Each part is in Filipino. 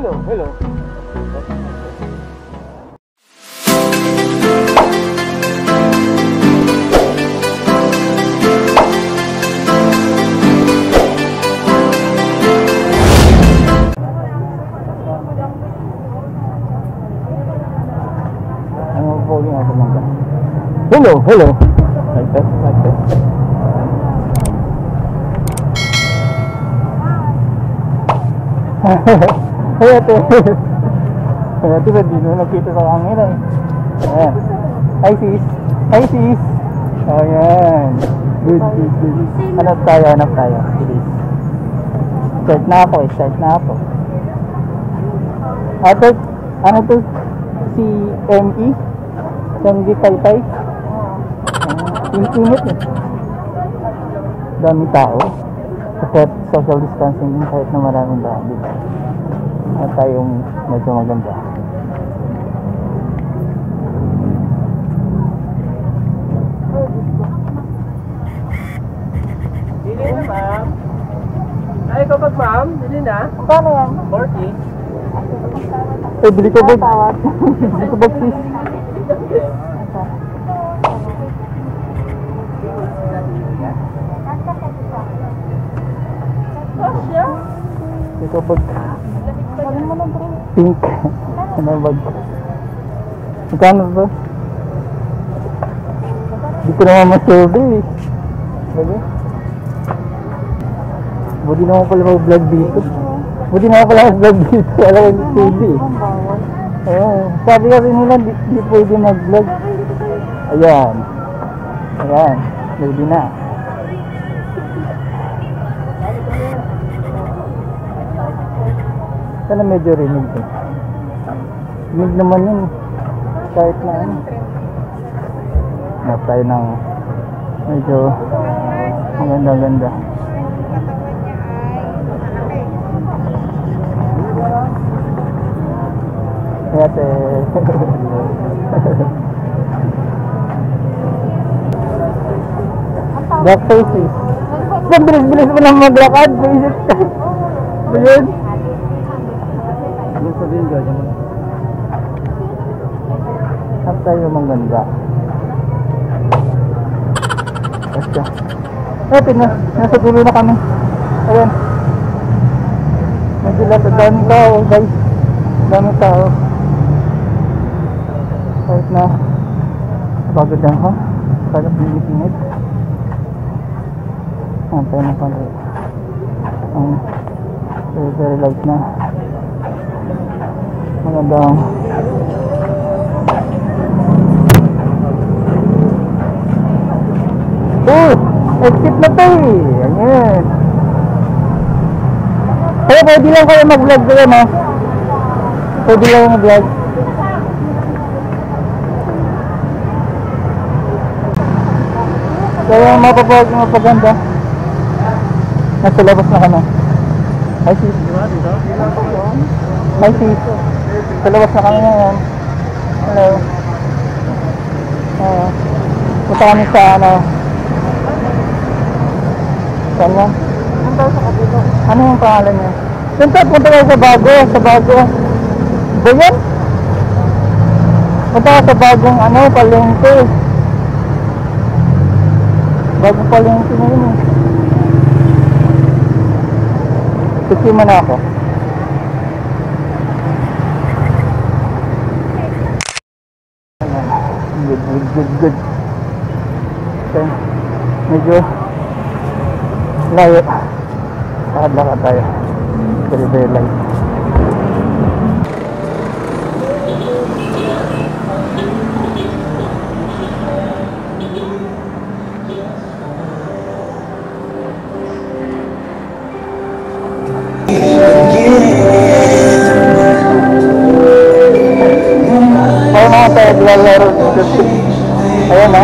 hello. Hello. Like that. Kaya tiba di nuna kita sa camera eh. Ayan. Hi sis. Ayan. Good. Hanap tayo. Start na ako. Ano to? Si M.E. Sanji Taytay. Intimate eh. Dami tao. Kahit social distancing din, kahit na maraming dami. At tayong medyo maganda. Dili na ma'am. Ay, kapag ma'am, dili na. Paano yan? 40. Eh, bili ko ba? Bili ko ba sis? Kapag pink na bag. Magkano ba? Hindi ko naman masurvey eh. Buti naman pala mag-vlog dito. Alam ko yung survey eh. Sabi kasi nila hindi pwede mag-vlog. Ayan. Pwede na. Sana medyo rinig eh. Rinig naman yun. Kahit na yun. Hanap tayo ng medyo maganda. Yate. Black faces. Ang bilis-bilis mo lang maglakad. Bilis ka. Bilis. At tayo mangganda. Basta. Eto na. Nasa dulo na kami. Ayan. Nagilat. Daming tao guys. Kahit na pagod lang ko. Parang pinipinit. Ayan tayo na pala. Very light na. Maganda. Oh! Exit na to eh! Ayan! Kaya pwede lang kayo mag-vlog doon ha? Pwede lang mag-vlog. Kaya yung mapapawag yung mapaganda. Nasa labas na ka na. Hi sis! Sa labas na kami ngayon. Hello. Punta kami sa ano. Saan yan? Ano yung pangalan niya? Punta kayo sa bago. Bayan? Punta ka sa bagong ano, palengke. Bagong palengke na yun eh. Sisiman na ako. Good. Okay. Medyo layo. Lakad tayo. Very light. Ayaw na tayo lalaro dito. Ayan na.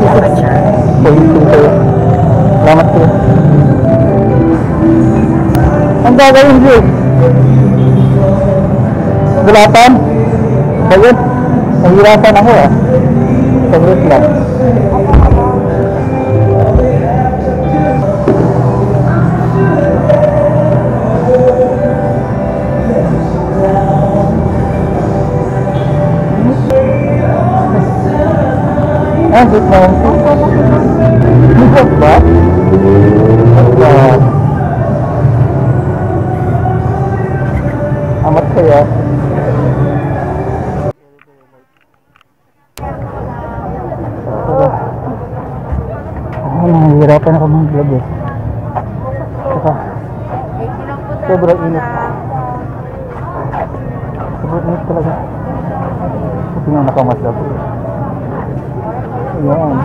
hati saja begitu selamat tuh entah ada injil 8 bagian penggirapan aku ya penggirapan lanjut mau buka pak amat ya hirapan aku menggelap ya kita berat minit talaga tapi nang nakamat lang yun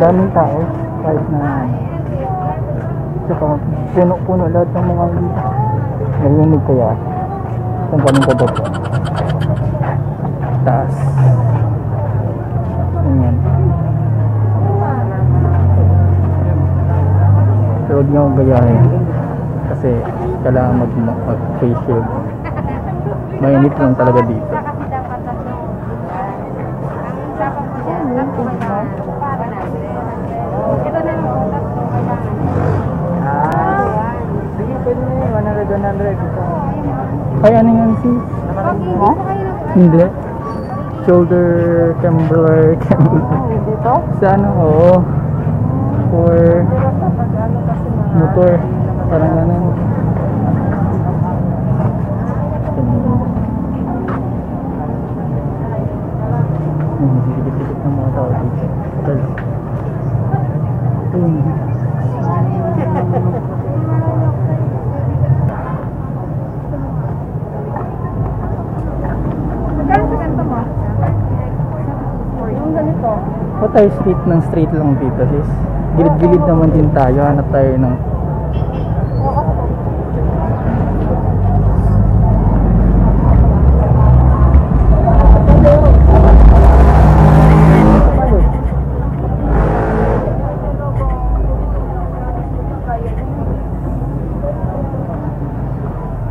daming tao kahit na saka puno-puno lahat ng mga narinig kaya ang daming kadat taas ganyan so huwag niyo gayahin kasi kailangan mag-face shield mainit lang talaga dito kaya ano yun sis? Oh, hindi shoulder cambler dito? Sa ano oo for motor parang ganun sigit-sigit ng mga tao dito tayo street ng street lang dito sis gilid-gilid naman din tayo hanap tayo ng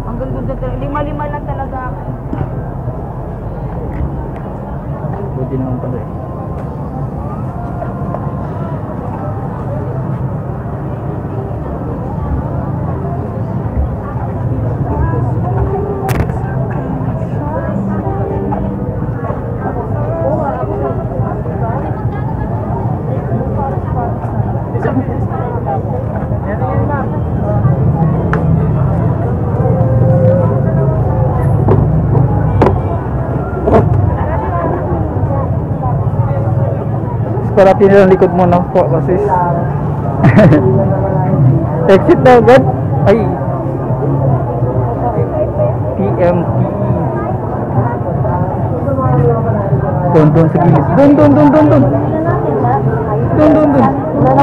ang ganda lima-lima lang talaga buti naman pala eh parating na likod mo na po kasi exit na agad ay PMT doon sa gilid doon wala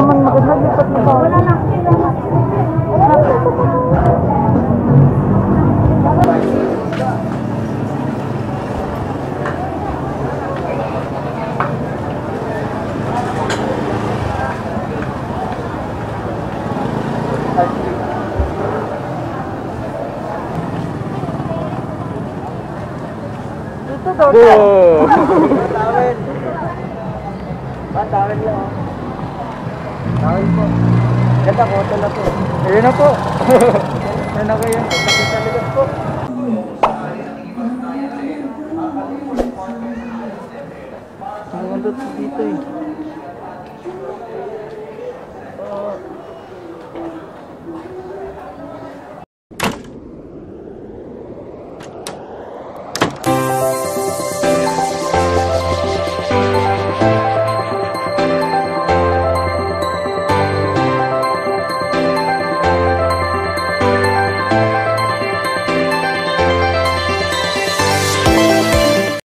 naman maglilipat mo wala na Tawin lang. Tawin po. Ganda ko, ito na po. Ayun na po. Ayun na kayo. Tapos sa likod po. Ang ganda dito eh.